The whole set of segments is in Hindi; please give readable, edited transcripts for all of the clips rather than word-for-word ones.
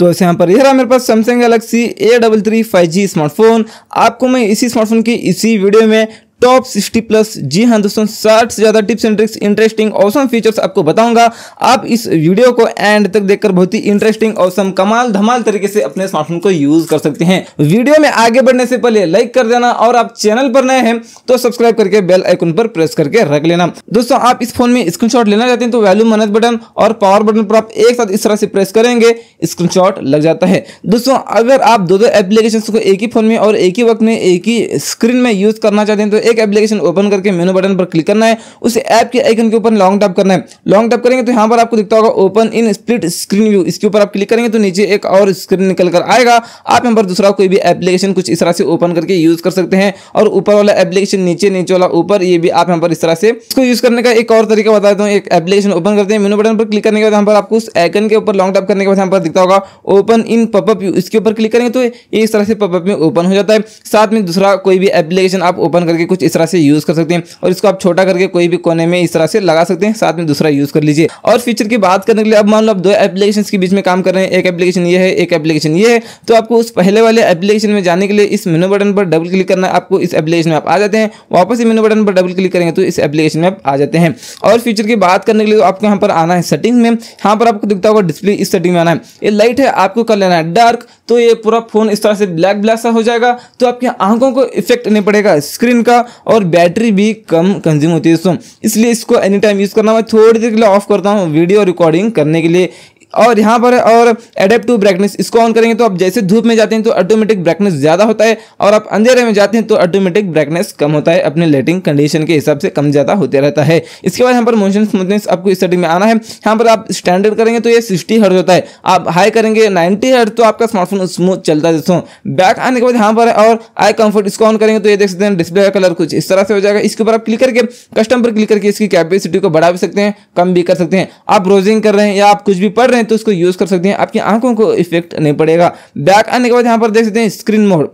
तो ऐसे यहाँ पर यह रहा मेरे पास Samsung Galaxy A33 5G smartphone. आपको मैं इसी स्मार्टफोन की इसी वीडियो में टॉप 60+, जी हाँ दोस्तों, 60 से ज़्यादा tips and tricks, interesting awesome features आपको बताऊंगा। आप इस वीडियो को एंड तक देखकर बहुत ही इंटरेस्टिंग ऑसम कमाल धमाल तरीके से अपने स्मार्टफोन को यूज़ कर सकते हैं। वीडियो में आगे बढ़ने से पहले लाइक कर देना, और आप चैनल पर नए हैं तो सब्सक्राइब करके बेल आइकन पर प्रेस करके रख लेना। दोस्तों, आप इस फोन में स्क्रीनशॉट लेना चाहते हैं तो वॉल्यूम माइनस बटन और पावर बटन पर आप एक साथ इस तरह से प्रेस करेंगे, स्क्रीनशॉट लग जाता है। दोस्तों, अगर आप दो एप्लीकेशन को एक ही फोन में और एक ही वक्त में एक ही स्क्रीन में यूज करना चाहते हैं तो एक एप्लीकेशन ओपन करके मेनू बटन पर क्लिक करना है, उस ऐप के आइकन के ऊपर लॉन्ग टैप करना है। लॉन्ग टैप करेंगे तो यहाँ पर आपको दिखता होगा open in split screen view, इसके ऊपर आप क्लिक करेंगे तो नीचे एक और स्क्रीन निकल कर आएगा। आप यहाँ पर दूसरा कोई भी एप्लीकेशन कुछ इस तरह से ओपन करके यूज कर सकते हैं, और ऊपर वाला एप्लीकेशन नीचे, नीचे वाला ऊपर, ये भी आप यहाँ पर इस तरह से। इसको यूज करने का एक और तरीका बताता हूँ। एक एप्लीकेशन ओपन करते हैं, मेनू बटन पर क्लिक करने के बाद यहाँ पर आपको उस आइकन के ऊपर लॉन्ग टैप करने के बाद यहाँ पर दिखता होगा ओपन इन पॉपअप व्यू, इसके ऊपर क्लिक करेंगे तो ये इस तरह से पॉपअप में ओपन हो जाता है। साथ में दूसरा कोई भी एप्लीकेशन आप ओपन करके कुछ इस तरह से यूज कर सकते हैं, और इसको आप छोटा करके कोई भी कोने में इस तरह से लगा सकते हैं, साथ में दूसरा यूज कर लीजिए। और फीचर की बात करने के लिए, अब मान लो आप दो एप्लीकेशंस के बीच में काम कर रहे हैं, एक एप्लीकेशन ये है, एक एप्लीकेशन ये है, तो आपको उस पहले वाले एप्लीकेशन में जाने के लिए इस मेनू बटन पर डबल क्लिक करना है। आपको इस एप्लीकेशन में आप आ जाते हैं, वापस इस मेनू बटन पर डबल क्लिक करेंगे तो इस एप्लीकेशन में आप आ जाते हैं। और फीचर की बात करने के लिए आपको यहाँ पर आना है सेटिंग्स में, यहाँ पर आपको दिखता होगा डिस्प्ले, इस सेटिंग में आना है। ये लाइट है, आपको कर लेना है डार्क, तो ये पूरा फोन इस तरह से ब्लैक ब्लैक सा हो जाएगा, तो आपकी आंखों को इफेक्ट नहीं पड़ेगा स्क्रीन का, और बैटरी भी कम कंज्यूम होती है दोस्तों, इसलिए इसको एनी टाइम यूज़ करना। मैं थोड़ी देर के लिए ऑफ करता हूँ वीडियो रिकॉर्डिंग करने के लिए। और यहाँ पर है और एडेप्टिव ब्राइटनेस, इसको ऑन करेंगे तो आप जैसे धूप में जाते हैं तो ऑटोमेटिक ब्राइटनेस ज़्यादा होता है, और आप अंधेरे में जाते हैं तो ऑटोमेटिक ब्राइटनेस कम होता है, अपने लाइटिंग कंडीशन के हिसाब से कम ज़्यादा होते रहता है। इसके बाद यहाँ पर मोशन स्मूथनेस, आपको इस सेटिंग में आना है। यहाँ पर आप स्टैंडर्ड करेंगे तो ये 60 हर्ट्ज़ होता है, आप हाई करेंगे 90 हर्ट्ज़, तो आपका स्मार्टफोन स्मूथ चलता है दोस्तों। बैक आने के बाद यहाँ पर है और आई कम्फर्ट, इसको ऑन करेंगे तो ये देख सकते हैं डिस्प्ले का कलर कुछ इस तरह से हो जाएगा। इसके ऊपर आप क्लिक करके कस्टम पर क्लिक करके इसकी कैपेसिटी को बढ़ा भी सकते हैं, कम भी कर सकते हैं। आप ब्राउजिंग कर रहे हैं या आप कुछ भी पढ़ रहे तो इसको यूज कर सकते हैं, आपकी आंखों को इफेक्ट नहीं पड़ेगा। बैक आने के बाद यहाँ पर देख सकते हैं स्क्रीन मोड,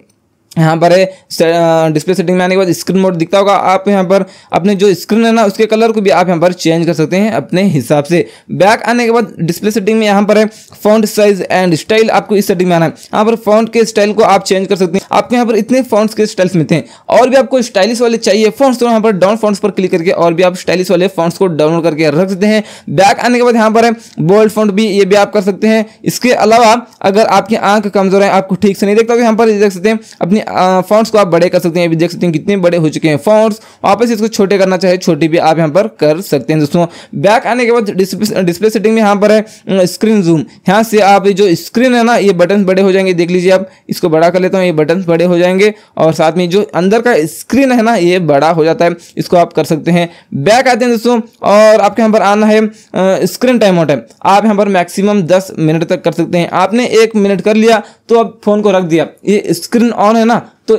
यहाँ पर है डिस्प्ले सेटिंग में आने के बाद स्क्रीन मोड दिखता होगा। आप यहाँ पर अपने जो स्क्रीन है ना उसके कलर को भी आप यहाँ पर चेंज कर सकते हैं अपने हिसाब से। बैक आने के बाद डिस्प्ले सेटिंग में यहाँ पर है फॉन्ट साइज एंड स्टाइल, आपको इस सेटिंग में आना है। यहाँ पर फॉन्ट के स्टाइल को आप चेंज कर सकते हैं, आपके यहाँ पर इतने फॉन्ट्स के स्टाइल्स मिलते हैं। और भी आपको स्टाइलिश वाले चाहिए फॉन्ट्स तो यहाँ पर डाउन फॉन्ट्स पर क्लिक करके और भी आप स्टाइलिश वाले फॉन्ट्स को डाउनलोड करके रख सकते हैं। बैक आने के बाद यहाँ पर है बोल्ड फॉन्ट भी, ये भी आप कर सकते हैं। इसके अलावा अगर आपकी आंख कमजोर है, आपको ठीक से नहीं देखता, तो यहाँ पर देख सकते हैं अपनी फॉन्ट्स को आप बड़े कर सकते हैं। अभी देख सकते हैं कितने बड़े हो चुके हैं फॉन्ट्स। वापस इसको छोटे करना चाहे छोटे भी आप यहाँ पर कर सकते हैं दोस्तों। बैक आने के बाद डिस्प्ले सेटिंग में यहाँ पर है स्क्रीन जूम, यहाँ से आप जो स्क्रीन है ना ये बटन बड़े हो जाएंगे, देख लीजिए आप। इसको बड़ा कर लेता हूँ, ये बटन बड़े हो जाएंगे, और साथ में जो अंदर का स्क्रीन है ना ये बड़ा हो जाता है, इसको आप कर सकते हैं। बैक आते हैं दोस्तों, और आपके यहाँ पर आना है स्क्रीन टाइम आउट, आप यहाँ पर मैक्सिमम 10 मिनट तक कर सकते हैं। आपने 1 मिनट कर लिया तो आप फोन को रख दिया, ये स्क्रीन ऑन है ना तो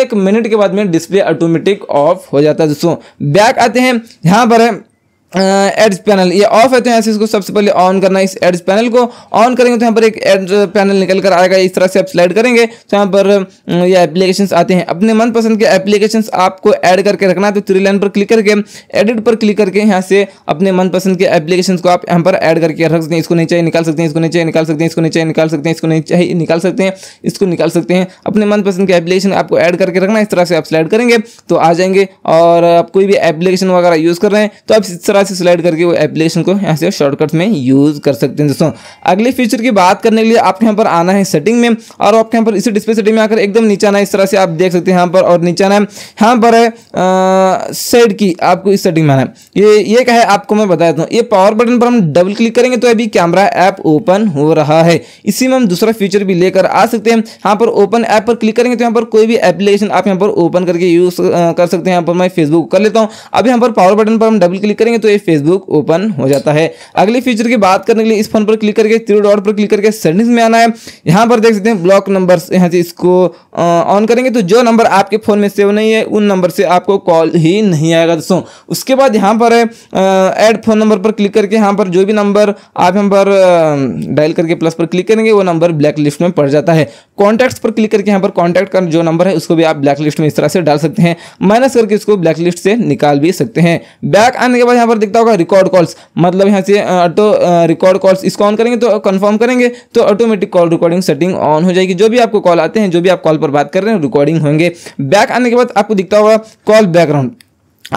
1 मिनट के बाद में डिस्प्ले ऑटोमेटिक ऑफ हो जाता है दोस्तों। बैक आते हैं, यहाँ पर है एड्स पैनल, ये ऑफ है तो यहाँ से इसको सबसे पहले ऑन करना है। इस एड्स पैनल को ऑन करेंगे तो यहाँ पर एक एड पैनल निकल कर आएगा, इस तरह से आप स्लाइड करेंगे तो यहाँ पर ये एप्लीकेशंस आते हैं। अपने मनपसंद के एप्लीकेशंस आपको ऐड करके रखना है, तो 3 लाइन पर क्लिक करके एडिट पर क्लिक करके यहाँ से अपने मनपसंद के एप्लीकेशंस को आप यहाँ पर ऐड करके रख सकते हैं। इसको नीचे निकाल सकते हैं, इसको नीचे निकाल सकते हैं, इसको नीचे निकाल सकते हैं, इसको नीचे निकाल सकते हैं, इसको निकाल सकते हैं। अपने मनपसंद के एप्लीकेशन आपको ऐड करके रखना, इस तरह से आप स्लाइड करेंगे तो आ जाएंगे। और आप कोई भी एप्लीकेशन वगैरह यूज़ कर रहे हैं तो आप इस तरह से स्लाइड करके वो एप्लीकेशन को यहाँ से शॉर्टकट में यूज कर सकते हैं दोस्तों। अगले फीचर की बात करने के लिए आपके यहाँ पर आना है सेटिंग में, और आपके यहाँ पर इसी डिस्प्ले सेटिंग में आकर एकदम नीचे आना है, इस तरह से आप देख सकते हैं यहाँ पर। और नीचे आना है, यहाँ पर है साइड की, आपको इस सेटिंग में आना है। ये क्या है आपको मैं बता देता हूँ। ये पावर बटन पर हम डबल क्लिक करेंगे तो अभी कैमरा ऐप ओपन हो रहा है, इसी में हम दूसरा फीचर भी लेकर आ सकते हैं। यहाँ पर ओपन ऐप पर क्लिक करेंगे तो यहाँ पर कोई भी एप्लीकेशन आप यहाँ पर ओपन करके यूज कर सकते हैं। यहाँ पर मैं फेसबुक कर लेता हूँ, अब यहाँ पर पावर बटन पर हम डबल क्लिक करेंगे तो ये फेसबुक ओपन हो जाता है। अगले फीचर की बात करने के लिए इस फोन पर क्लिक करके 3 डॉट पर क्लिक करके सेटिंग्स में आना है। यहाँ पर देख सकते हैं ब्लॉक नंबर्स, यहाँ से इसको ऑन करेंगे तो जो नंबर आपके फोन में सेव नहीं है उन नंबर से आपको कॉल ही नहीं आएगा दोस्तों। उसके बाद यहाँ पर है ऐड फोन नंबर पर क्लिक करके यहाँ पर जो भी नंबर आप यहाँ पर डायल करके प्लस पर क्लिक करेंगे वो नंबर ब्लैक लिस्ट में पड़ जाता है। कॉन्टैक्ट्स पर क्लिक करके यहाँ पर कॉन्टैक्ट का जो नंबर है उसको भी आप ब्लैक लिस्ट में इस तरह से डाल सकते हैं, माइनस करके इसको ब्लैक लिस्ट से निकाल भी सकते हैं। बैक आने के बाद यहाँ पर दिखता होगा रिकॉर्ड कॉल्स, मतलब यहाँ से ऑटो रिकॉर्ड कॉल्स, इसको ऑन करेंगे तो कन्फर्म करेंगे तो automatic call recording setting on हो जाएगी। जो भी आपको कॉल आते हैं, जो भी आप कॉल पर बात कर रहे हैं, रिकॉर्डिंग होंगे। बैक आने के बाद आपको दिखता होगा कॉल बैकग्राउंड,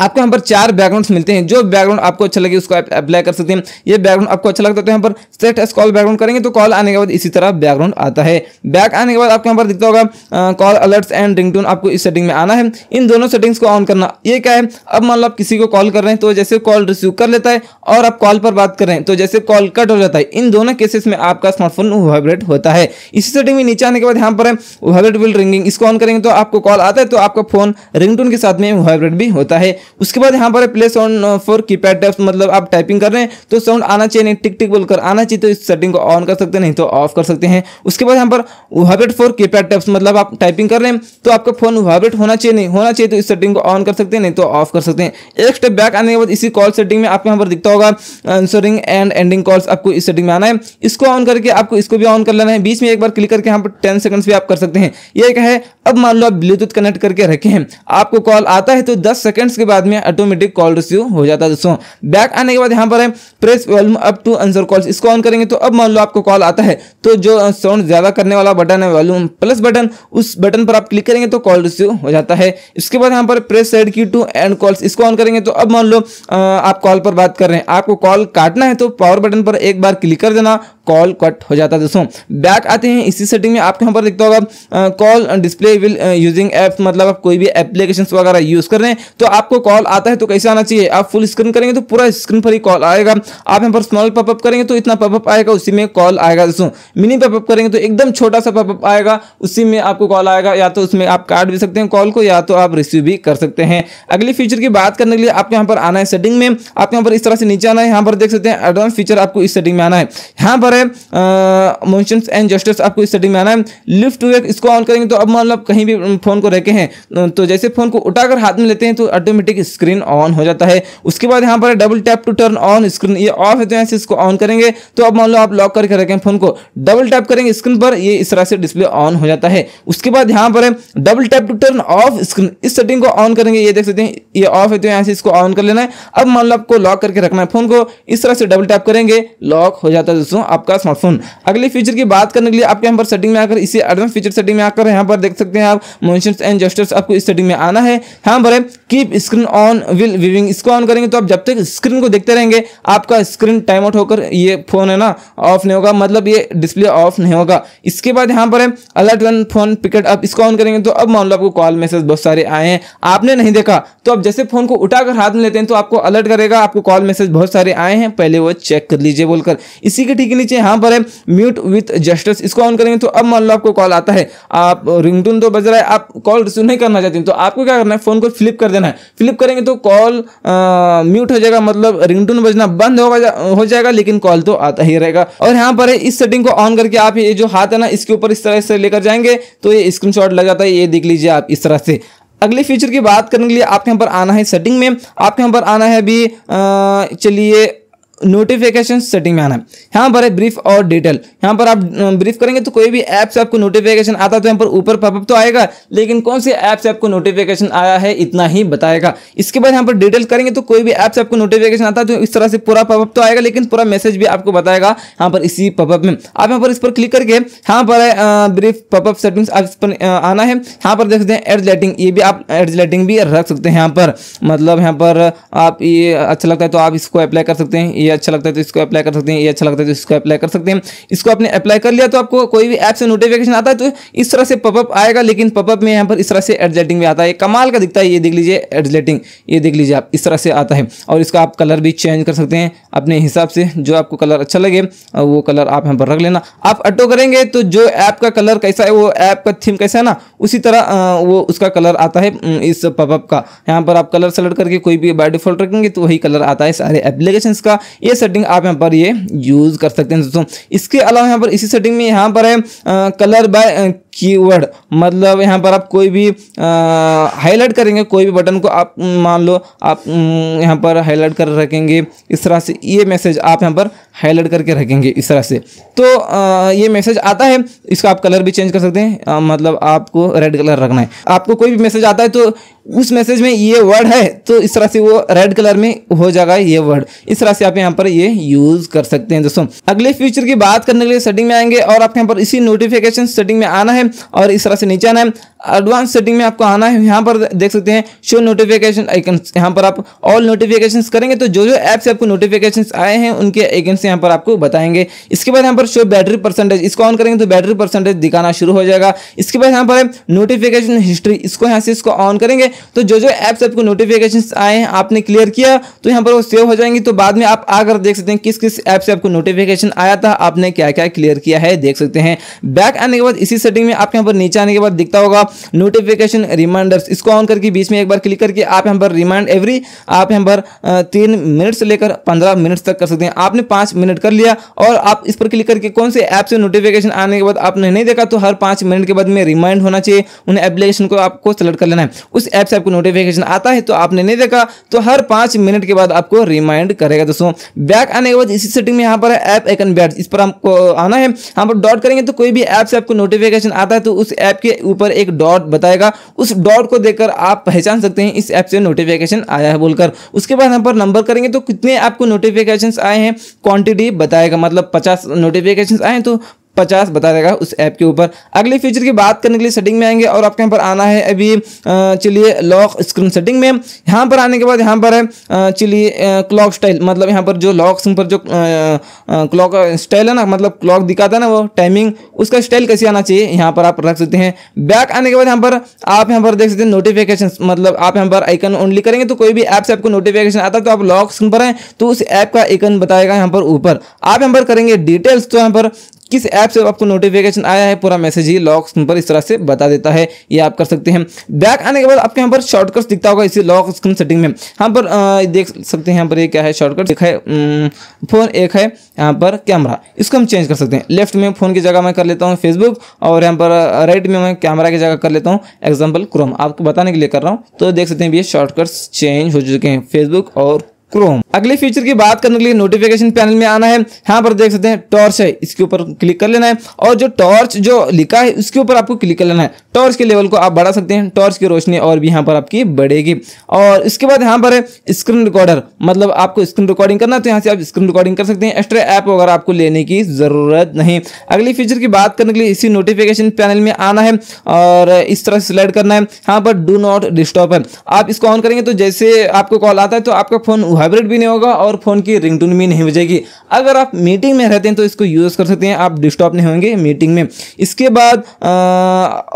आपको यहाँ पर 4 बैकग्राउंड्स मिलते हैं। जो बैकग्राउंड आपको अच्छा लगे उसको आप अप्लाई कर सकते हैं। ये बैकग्राउंड आपको अच्छा लगता है तो यहाँ पर सेट एस कॉल बैकग्राउंड करेंगे तो कॉल आने के बाद इसी तरह बैकग्राउंड आता है। बैक आने के बाद आपको यहाँ पर दिखता होगा कॉल अलर्ट्स एंड रिंगटोन, आपको इस सेटिंग में आना है, इन दोनों सेटिंग्स को ऑन करना। ये क्या है, अब मान लो आप किसी को कॉल कर रहे हैं तो जैसे कॉल रिसीव कर लेता है और आप कॉल पर बात कर रहे हैं तो जैसे कॉल कट हो जाता है, इन दोनों केसेस में आपका स्मार्टफोन वाइब्रेट होता है। इसी सेटिंग में नीचे आने के बाद यहाँ पर वाइब्रेट विल रिंगिंग, इसको ऑन करेंगे तो आपको कॉल आता है तो आपका फोन रिंगटोन के साथ में वाइब्रेट भी होता है। उसके बाद यहाँ पर play sound for keypad taps, मतलब आप टाइपिंग कर रहे हैं तो साउंड आना चाहिए, नहीं टिक टिक बोलकर आना चाहिए, तो इस सेटिंग को ऑन कर सकते हैं, नहीं तो ऑफ कर सकते हैं। उसके बाद यहाँ पर वाइब्रेट फॉर कीपैड टैप्स, मतलब आप टाइपिंग कर रहे हैं तो आपका फोन वाइब्रेट होना चाहिए, नहीं होना चाहिए, तो इस सेटिंग को ऑन कर सकते हैं, नहीं तो ऑफ कर सकते हैं। एक स्टेप बैक आने के बाद इसी कॉल सेटिंग में आपको यहाँ पर दिखता होगा आंसरिंग एंड एंडिंग कॉल्स, आपको इस सेटिंग में आना है, इसको ऑन करके आपको इसको भी ऑन कर लेना है। बीच में एक बार क्लिक करके यहाँ पर 10 सेकंड भी आप कर सकते हैं। ये क्या है, अब मान लो आप ब्लूटूथ कनेक्ट करके रखे हैं, आपको कॉल आता है तो 10 सेकंड्स के बाद में ऑटोमेटिक कॉल रिसीव हो जाता है। दोस्तों बैक आने के बाद यहाँ पर है press volume up to answer calls, इसको ऑन करेंगे तो अब मान लो आपको कॉल आता है तो जो साउंड ज्यादा करने वाला बटन है वॉल्यूम प्लस बटन, उस बटन पर आप क्लिक करेंगे तो कॉल रिसीव हो जाता है। इसके बाद यहाँ पर press side key to end calls, इसको ऑन करेंगे तो अब मान लो आप कॉल पर बात कर रहे हैं, आपको कॉल काटना है तो पावर बटन पर एक बार क्लिक कर देना, कॉल कट हो जाता है। दोस्तों बैक आते हैं इसी सेटिंग में आपको यहाँ पर दिखता होगा call display while using apps, मतलब आप कोई भी एप्लीकेशंस वगैरह यूज कर रहे हैं तो आपको कॉल आता है तो कैसे आना चाहिए, आप फुल स्क्रीन करेंगे तो पूरा स्क्रीन पर ही कॉल आएगा, आप यहाँ पर स्मॉल पॉपअप करेंगे तो इतना पॉपअप आएगा, उसी में कॉल आएगा। दोस्तों मिनी पॉपअप करेंगे तो एकदम छोटा सा पॉपअप आएगा, उसी में आपको कॉल आएगा, या तो उसमें आप काट भी सकते हैं कॉल को, या तो आप रिसीव भी कर सकते हैं। अगले फीचर की बात करने के लिए आपको यहाँ पर आना है सेटिंग में, आपको यहाँ पर इस तरह से नीचे आना है, यहाँ पर देख सकते हैं एडवांस फीचर, आपको इस सेटिंग में आना है। यहाँ पर मोशंस एंड जेस्चर्स, आपको इस सेटिंग में आना है। लिफ्ट टू वेक, इसको ऑन करेंगे तो अब मान लो आप कहीं भी फोन को रखे हैं तो जैसे फोन को उठाकर हाथ में लेते हैं तो ऑटोमेटिक स्क्रीन ऑन हो जाता है। उसके बाद यहाँ पर double tap to turn on screen, ये ऑफ है तो यहाँ से इसको ऑन करेंगे तो अब मान लो आप लॉक करके रखें फोन को, डबल टैप करेंगे स्क्रीन पर, ये इस तरह से डिस्प्ले ऑन हो जाता है। उसके बाद यहाँ पर double tap to turn off screen, इस सेटिंग को ऑन करेंगे, ये देख सकते हैं ये ऑफ है तो यहाँ से इसको ऑन कर लेना है। अब मान लो आपको लॉक करके रखना है फोन को, इस तरह से डबल टैप करेंगे लॉक हो जाता है दोस्तों आपका स्मार्टफोन। अगले फीचर की बात करने के लिए आपके यहाँ पर सेटिंग में आकर इसी एडवांस फीचर सेटिंग में आकर यहाँ पर देख सकते हैं आप मोशंस एंड जेस्चर्स, आपको इस सेटिंग में आना है। यहाँ पर keep screen on while viewing, इसको ऑन करेंगे तो आप जब तक स्क्रीन को देखते रहेंगे आपका स्क्रीन टाइम आउट होकर ये फोन है ना ऑफ नहीं होगा, मतलब ये डिस्प्ले ऑफ नहीं होगा। इसके बाद यहाँ पर है alert when phone picked up, इसको ऑन करेंगे तो अब मान लो आपको कॉल मैसेज बहुत सारे आए हैं आपने नहीं देखा तो अब जैसे फोन को उठाकर हाथ में लेते हैं तो आपको अलर्ट करेगा, आपको कॉल मैसेज बहुत सारे आए हैं पहले वो चेक कर लीजिए बोलकर। इसी के ठीक नीचे यहाँ पर है म्यूट विथ जेस्चर्स, इसको ऑन करेंगे तो अब मान लो आपको कॉल आता है, आप रिंगटोन तो बज रहा है, आप कॉल रिसीव नहीं करना चाहते तो आपको क्या करना है, फोन को फ्लिप कर देना है। फ्लिप करेंगे तो कॉल म्यूट हो जाएगा, मतलब रिंगटोन बजना बंद हो जाएगा, लेकिन कॉल तो आता ही रहेगा। और यहाँ पर इस सेटिंग को ऑन करके आप ये जो हाथ है ना इसके ऊपर इस तरह से लेकर जाएंगे तो ये स्क्रीनशॉट लग जाता है, ये देख लीजिए आप इस तरह से। अगले फीचर की बात करने के लिए आपके यहाँ पर आना है सेटिंग में, आपके यहाँ पर आना है अभी चलिए नोटिफिकेशन सेटिंग में आना है। यहाँ पर है ब्रीफ और डिटेल, यहाँ पर आप ब्रीफ करेंगे तो कोई भी ऐप से आपको नोटिफिकेशन आता है तो यहाँ पर ऊपर पॉपअप तो आएगा, लेकिन कौन से ऐप से आपको नोटिफिकेशन आया है इतना ही बताएगा। इसके बाद यहाँ पर डिटेल करेंगे तो कोई भी ऐप से आपको नोटिफिकेशन आता है तो इस तरह से पूरा पॉपअप तो आएगा, लेकिन पूरा मैसेज भी आपको बताएगा। यहाँ पर इसी पॉपअप में आप यहाँ पर इस पर क्लिक करके यहाँ पर है ब्रीफ पॉपअप सेटिंग्स, आप इस पर आना है। यहाँ पर देख सकते हैं एड्स लाइटिंग, ये भी आप एड्स लाइटिंग भी रख सकते हैं यहाँ पर, मतलब यहाँ पर आप ये अच्छा लगता है तो आप इसको अप्लाई कर सकते हैं, ये अच्छा लगता है तो इसको अप्लाई कर सकते हैं, ये अच्छा लगता है तो इसको अप्लाई कर सकते हैं। इसको आपने अप्लाई कर लिया तो आपको कोई भी ऐप से नोटिफिकेशन आता है तो इस तरह से पॉपअप आएगा, लेकिन पॉपअप में यहाँ पर इस तरह से एड्स लाइटिंग भी आता है, कमाल का दिखता है, ये देख लीजिए एड्स लाइटिंग, ये देख लीजिए आप इस तरह से आता है। और इसका आप कलर भी चेंज कर सकते हैं अपने हिसाब से, जो आपको कलर अच्छा लगे वो कलर आप यहाँ पर रख लेना। आप ऑटो करेंगे तो जो ऐप का कलर कैसा है, वो ऐप का थीम कैसा है ना, उसी तरह वो उसका कलर आता है इस पॉपअप का। यहाँ पर आप कलर सेलेक्ट करके कोई भी बाय डिफॉल्ट रखेंगे तो वही कलर आता है सारे एप्लीकेशन का। ये सेटिंग आप यहाँ पर ये यूज कर सकते हैं दोस्तों। इसके अलावा यहाँ पर इसी सेटिंग में यहाँ पर है कलर बाय कीवर्ड, मतलब यहाँ पर आप कोई भी हाईलाइट करेंगे, कोई भी बटन को आप मान लो आप यहाँ पर हाईलाइट कर रखेंगे इस तरह से, ये मैसेज आप यहाँ पर हाईलाइट करके रखेंगे इस तरह से, तो ये मैसेज आता है। इसका आप कलर भी चेंज कर सकते हैं, मतलब आपको रेड कलर रखना है। आपको कोई भी मैसेज आता है तो उस मैसेज में ये वर्ड है तो इस तरह से वो रेड कलर में हो जाएगा ये वर्ड, इस तरह से आप यहाँ पर ये यूज़ कर सकते हैं। दोस्तों अगले फीचर की बात करने के लिए सेटिंग में आएंगे और आपके यहाँ पर इसी नोटिफिकेशन सेटिंग में आना है और इस तरह से नीचे आना है। एडवांस सेटिंग में आपको आना है, यहाँ पर देख सकते हैं शो नोटिफिकेशन आइकन, यहाँ पर आप ऑल नोटिफिकेशंस करेंगे तो जो जो ऐप से आपको नोटिफिकेशंस आए हैं उनके आइकन से यहाँ पर आपको बताएंगे। इसके बाद यहाँ पर शो बैटरी परसेंटेज, इसको ऑन करेंगे तो बैटरी परसेंटेज दिखाना शुरू हो जाएगा। इसके बाद यहाँ पर नोटिफिकेशन हिस्ट्री, इसको यहाँ से इसको ऑन करेंगे तो जो जो ऐप से आपको नोटिफिकेशंस आए हैं आपने क्लियर किया तो यहाँ पर वो सेव हो जाएंगी। तो बाद में आप आकर देख सकते हैं किस किस ऐप से आपको नोटिफिकेशन आया था, आपने क्या क्या क्लियर किया है देख सकते हैं। बैक आने के बाद इसी सेटिंग में आपके यहाँ पर नीचे आने के बाद दिखता होगा नोटिफिकेशन रिमाइंडर्स, इसको ऑन करके बीच में एक बार क्लिक करके आप यहाँ पर रिमाइंड एवरी आप यहाँ पर 3 मिनट से लेकर 15 मिनट तक कर सकते हैं। आपने 5 मिनट कर लिया और आप इस पर क्लिक करके कौन से ऐप से नोटिफिकेशन आने के बाद आपने नहीं देखा तो हर 5 मिनट के बाद में रिमाइंड होना चाहिए, उन एप्लीकेशन को आपको सेलेक्ट कर लेना है। उस ऐप से आपको नोटिफिकेशन आता है तो आपने नहीं देखा तो हर 5 मिनट के बाद आपको रिमाइंड करेगा। दोस्तों बैक आने के बाद इसी सेटिंग में यहाँ पर ऐप आइकन बैड्स, इस पर आपको आना है। यहाँ पर डॉट करेंगे तो कोई भी ऐप से आपको नोटिफिकेशन आता है तो उस ऐप के ऊपर एक डॉट बताएगा, उस डॉट को देखकर आप पहचान सकते हैं इस ऐप से नोटिफिकेशन आया है बोलकर। उसके बाद यहाँ पर नंबर करेंगे तो कितने आपको नोटिफिकेशंस आए हैं क्वांटिटी बताएगा, मतलब 50 नोटिफिकेशंस आए हैं तो 50 बता देगा उस ऐप के ऊपर। अगले फीचर की बात करने के लिए सेटिंग में आएंगे और आपके यहाँ पर आना है। अभी चलिए लॉक स्क्रीन सेटिंग में यहाँ पर आने के बाद यहाँ पर है चलिए क्लॉक स्टाइल, मतलब यहाँ पर जो लॉक स्क्रीन पर जो क्लॉक स्टाइल है ना, मतलब क्लॉक दिखाता है ना वो टाइमिंग, उसका स्टाइल कैसे आना चाहिए यहाँ पर आप रख सकते हैं। बैक आने के बाद यहाँ पर आप यहाँ पर देख सकते हैं नोटिफिकेशन, मतलब आप यहाँ पर आइकन ओनली करेंगे तो कोई भी ऐप से आपको नोटिफिकेशन आता है तो आप लॉक स्क्रीन पर हैं तो उस ऐप का आइकन बताएगा यहाँ पर ऊपर। आप यहाँ पर करेंगे डिटेल्स तो यहाँ पर किस ऐप से आपको नोटिफिकेशन आया है पूरा मैसेज ही लॉक स्क्रीन पर इस तरह से बता देता है, ये आप कर सकते हैं। बैक आने के बाद आपके यहाँ पर शॉर्टकट्स दिखता होगा इसी लॉक स्क्रीन सेटिंग में, यहाँ पर देख सकते हैं यहाँ पर ये क्या है शॉर्टकट, एक है फ़ोन एक है यहाँ पर कैमरा, इसको हम चेंज कर सकते हैं। लेफ्ट में फ़ोन की जगह मैं कर लेता हूँ फेसबुक और यहाँ पर राइट में मैं कैमरा की जगह कर लेता हूँ एग्जाम्पल क्रोम, आपको बताने के लिए कर रहा हूँ। तो देख सकते हैं ये शॉर्टकट्स चेंज हो चुके हैं फेसबुक और क्रोम। अगले फीचर की बात करने के लिए नोटिफिकेशन पैनल में आना है, यहाँ पर देख सकते हैं टॉर्च है, इसके ऊपर क्लिक कर लेना है और जो टॉर्च जो लिखा है उसके ऊपर आपको क्लिक कर लेना है। टॉर्च के लेवल को आप बढ़ा सकते हैं, टॉर्च की रोशनी और भी यहाँ पर आपकी बढ़ेगी। और इसके बाद यहाँ पर है स्क्रीन रिकॉर्डर, मतलब आपको स्क्रीन रिकॉर्डिंग करना है तो यहाँ से आप स्क्रीन रिकॉर्डिंग कर सकते हैं, एक्स्ट्रा ऐप वगैरह आपको लेने की जरूरत नहीं। अगले फीचर की बात करने के लिए इसी नोटिफिकेशन पैनल में आना है और इस तरह से स्लाइड करना है, यहाँ पर डू नॉट डिस्टर्ब है, आप इसको ऑन करेंगे तो जैसे आपको कॉल आता है तो आपका फोन वाइब्रेट भी नहीं होगा और फोन की रिंगटोन भी नहीं बजेगी। अगर आप मीटिंग में रहते हैं तो इसको यूज़ कर सकते हैं, आप डिस्टर्ब नहीं होंगे मीटिंग में। इसके बाद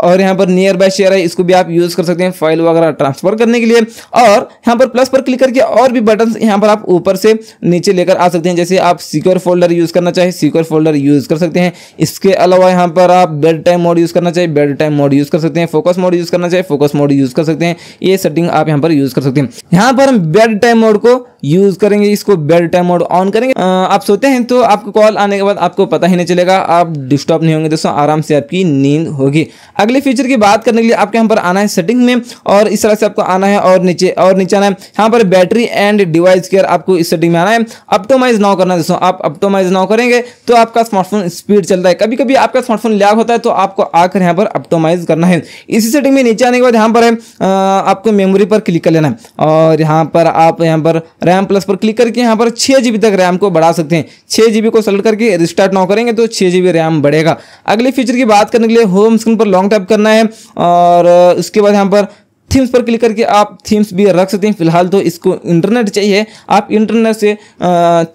और यहाँ पर नियर बाय शेयर है, इसको भी आप यूज़ कर सकते हैं फाइल वगैरह ट्रांसफर करने के लिए। और यहाँ पर प्लस पर क्लिक करके और भी बटन यहाँ पर आप ऊपर से नीचे लेकर आ सकते हैं, जैसे आप सिक्योर फोल्डर यूज़ करना चाहे सिक्योर फोल्डर यूज़ कर सकते हैं। इसके अलावा यहाँ पर आप बेड टाइम मोड यूज़ करना चाहे बेड टाइम मोड यूज़ कर सकते हैं, फोकस मोड यूज़ करना चाहे फोकस मोड यूज़ कर सकते हैं, ये सेटिंग आप यहाँ पर यूज़ कर सकते हैं। यहाँ पर हम बेड टाइम मोड को यूज़ करेंगे, इसको बेड टाइम मोड ऑन करेंगे, आप सोते हैं तो आपको कॉल आने के बाद आपको पता ही नहीं चलेगा, आप डिस्टर्ब नहीं होंगे दोस्तों, आराम से आपकी नींद होगी। अगले फीचर की बात करने के लिए आपके यहाँ पर आना है सेटिंग में और इस तरह से आपको आना है और नीचे आना है। यहाँ पर बैटरी एंड डिवाइस केयर आपको इस सेटिंग में आना है, ऑप्टिमाइज नाउ करना है दोस्तों। आप ऑप्टिमाइज नाउ करेंगे तो आपका स्मार्टफोन स्पीड चलता है, कभी कभी आपका स्मार्टफोन लैग होता है तो आपको आकर यहाँ पर ऑप्टिमाइज करना है। इसी सेटिंग में नीचे आने के बाद यहाँ पर आपको मेमोरी पर क्लिक कर लेना है और यहाँ पर आप यहाँ पर रैम प्लस पर क्लिक करके यहाँ पर 6 GB तक रैम को बढ़ा सकते हैं, 6 GB को सेलेक्ट करके रिस्टार्ट नाउ करेंगे तो 6 GB रैम बढ़ेगा। अगले फीचर की बात करने के लिए होम स्क्रीन पर लॉन्ग टैप करना है और उसके बाद यहाँ पर थीम्स पर क्लिक करके आप थीम्स भी रख सकते हैं। फिलहाल तो इसको इंटरनेट चाहिए, आप इंटरनेट से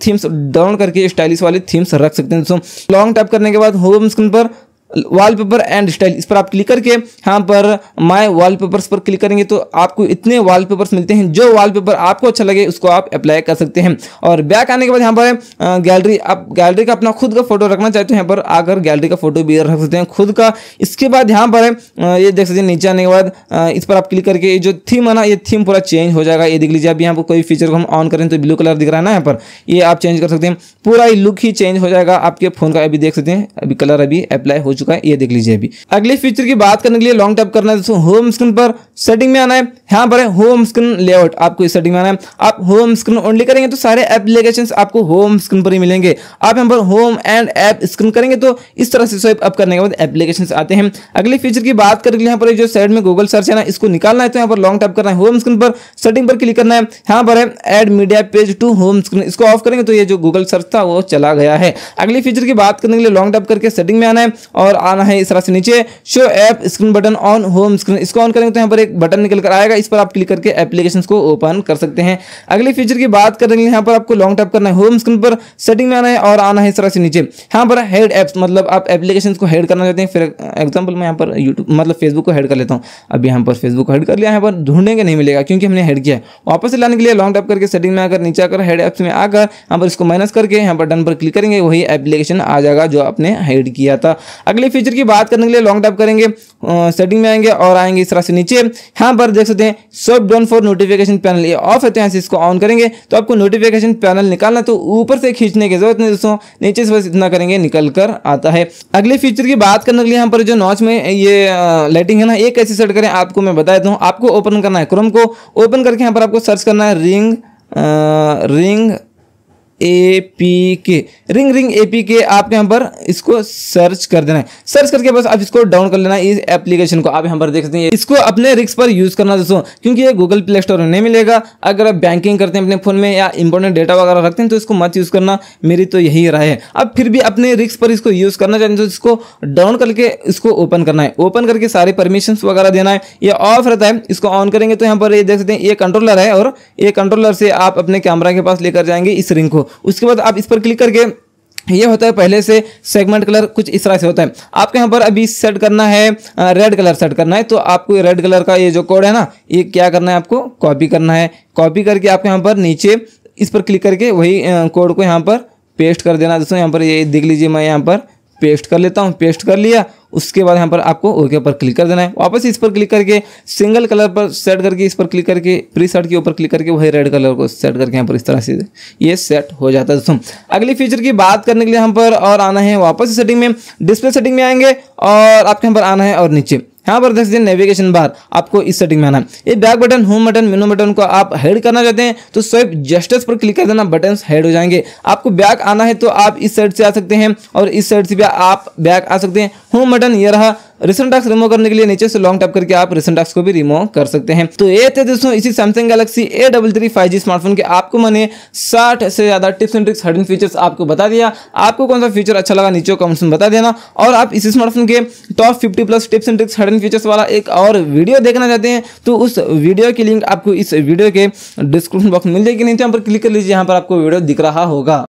थीम्स डाउनलोड करके स्टाइलिश वाली थीम्स रख सकते हैं। दोस्तों लॉन्ग टैप करने के बाद होम स्क्रीन पर वॉलपेपर एंड स्टाइल, इस पर आप क्लिक करके यहाँ पर माय वॉलपेपर्स पर क्लिक करेंगे तो आपको इतने वॉलपेपर्स मिलते हैं, जो वॉलपेपर आपको अच्छा लगे उसको आप अप्लाई कर सकते हैं। और बैक आने के बाद यहाँ पर गैलरी, आप गैलरी का अपना खुद का फोटो रखना चाहते हैं यहाँ पर आकर गैलरी का फोटो भी रख सकते हैं खुद का। इसके बाद यहाँ पर ये देख सकते हैं नीचे आने के बाद इस पर आप क्लिक करके जो थीम है ना, ये थीम पूरा चेंज हो जाएगा, ये देख लीजिए। अभी यहाँ पर कोई फीचर को हम ऑन करें तो ब्लू कलर दिख रहा है ना, यहाँ पर ये आप चेंज कर सकते हैं, पूरा लुक ही चेंज हो जाएगा आपके फ़ोन का। अभी देख सकते हैं अभी कलर अभी अप्लाई हो चुका है, ये देख लीजिए अभी। अगले फीचर की बात करने के लिए लॉन्ग टैप करना है दोस्तों, होम स्क्रीन पर सेटिंग में आना है, यहाँ पर है होम स्क्रीन लेआउट, आपको इस सेटिंग में आना है। आप होम स्क्रीन ओनली करेंगे तो सारे एप्लीकेशंस आपको होम स्क्रीन पर ही मिलेंगे। आप यहाँ पर होम एंड ऐप स्क्रीन करेंगे तो इस तरह से स्वाइप अप करने के बाद एप्लीकेशंस आते हैं। अगले फीचर की बात करने के लिए यहाँ पर जो साइड में गूगल सर्च है ना, इसको निकालना है, तो यहाँ पर लॉन्ग टैप करना है, होम स्क्रीन पर सेटिंग पर क्लिक करना है, यहाँ पर है add media page to home screen, इसको ऑफ करेंगे तो ये जो गूगल सर्च था वो चला गया है। अगले फीचर की बात करने के लिए लॉन्ग टैप करके सेटिंग में आना है और आना है इस तरह से नीचे show app screen button on home screen, इसको ऑन करेंगे तो यहाँ पर एक बटन निकल कर आएगा, इस पर आप क्लिक करके एप्लीकेशंस को ओपन कर सकते हैं। अगले फीचर की बात करने के लिए यहाँ पर आपको लॉन्ग टैप करना है, होम स्क्रीन पर सेटिंग में आना है और आना है इस तरह से नीचे, यहाँ पर हेड एप्स, मतलब आप एप्लीकेशंस को हेड करना चाहते हैं। फिर एग्जाम्पल मैं यहाँ पर यूट्यूब मतलब फेसबुक को हेड कर लेता हूँ, अब यहाँ पर फेसबुक को हेड कर लिया, यहाँ पर ढूंढेंगे नहीं मिलेगा क्योंकि हमने हेड किया। वापस लाने के लिए लॉन्ग टैप करके सेटिंग में आकर नीचे आकर हेड एप्स में आकर यहाँ पर इसको माइनस करके यहाँ पर डन पर क्लिक करेंगे, वही एप्लीकेशन आ जाएगा जो आपने हेड किया था। अगले फीचर की बात करने के लिए लॉन्ग टैप करेंगे, सेटिंग में आएंगे और आएंगे इस तरह से नीचे, यहाँ पर देख सकते हैं swipe down for notification panel, ये ऑफ है तो यहाँ से इसको ऑन करेंगे तो आपको नोटिफिकेशन पैनल निकालना, तो ऊपर से खींचने की जरूरत नहीं दोस्तों, नीचे से बस इतना करेंगे निकल कर आता है। अगले फीचर की बात करने के लिए यहाँ पर जो नॉच में ये लाइटिंग है ना, ये कैसे सेट करें आपको मैं बता देता हूँ। आपको ओपन करना है क्रोम को, ओपन करके यहाँ पर आपको सर्च करना है रिंग एपीके, आप यहाँ पर इसको सर्च कर देना है, सर्च करके बस आप इसको डाउन कर लेना है इस एप्लीकेशन को। आप यहाँ पर देख सकते हैं इसको अपने रिस्क पर यूज करना दोस्तों, क्योंकि ये गूगल प्ले स्टोर में नहीं मिलेगा। अगर आप बैंकिंग करते हैं अपने फोन में या इंपॉर्टेंट डेटा वगैरह रखते हैं तो इसको मत यूज करना, मेरी तो यही राय है। अब फिर भी अपने रिस्क पर इसको यूज करना चाहते हैं तो इसको डाउन करके इसको ओपन करना है, ओपन करके सारे परमिशन वगैरह देना है, ये ऑफ रहता है, इसको ऑन करेंगे तो यहाँ पर ये देख सकते हैं ये कंट्रोलर है, और ये कंट्रोलर से आप अपने कैमरा के पास लेकर जाएंगे इस रिंग को। उसके बाद आप इस पर क्लिक करके ये होता है पहले से सेगमेंट कलर कुछ इस तरह से होता है, आपको यहाँ पर अभी सेट करना है रेड कलर सेट करना है, तो आपको रेड कलर का ये जो कोड है ना, ये क्या करना है आपको कॉपी करना है, कॉपी करके आपको यहाँ पर नीचे इस पर क्लिक करके वही कोड को यहाँ पर पेस्ट कर देना दोस्तों। यहाँ पर ये देख लीजिए मैं यहाँ पर पेस्ट कर लेता हूँ, पेस्ट कर लिया। उसके बाद यहाँ पर आपको ओके पर क्लिक कर देना है, वापस इस पर क्लिक करके सिंगल कलर पर सेट करके इस पर क्लिक करके प्री सेट के ऊपर क्लिक करके वही रेड कलर को सेट करके यहाँ पर इस तरह से ये सेट हो जाता है दोस्तों। अगले फीचर की बात करने के लिए यहाँ पर और आना है, वापस सेटिंग में डिस्प्ले सेटिंग में आएंगे और आपके यहाँ पर आना है और नीचे यहाँ पर देख सकते हैं नेविगेशन बार, आपको इस सेटिंग में आना है। ये back button, home button, menu button को आप हेड करना चाहते हैं तो स्वाइप जस्टिस पर क्लिक कर देना, बटन हेड हो जाएंगे। आपको बैक आना है तो आप इस साइड से आ सकते हैं और इस साइड से भी आप बैक आ सकते हैं। होम बटन ये रहा। रिसेंट टास्क रिमूव करने के लिए नीचे से लॉन्ग टैप करके आप रिसेंट टास्क को भी रिमूव कर सकते हैं। तो ये थे दोस्तों इसी Samsung Galaxy A33 5G smartphone के आपको मैंने 60 से ज़्यादा tips and tricks, hidden features आपको बता दिया। आपको कौन सा फीचर अच्छा लगा नीचे कमेंट्स में बता देना। और आप इसी स्मार्टफोन के top 50+ tips and tricks, hidden features वाला एक और वीडियो देखना चाहते हैं तो उस वीडियो की लिंक आपको इस वीडियो के डिस्क्रिप्शन बॉक्स में मिल जाएगी, नीचे यहाँ पर क्लिक कर लीजिए, यहाँ पर आपको वीडियो दिख रहा होगा।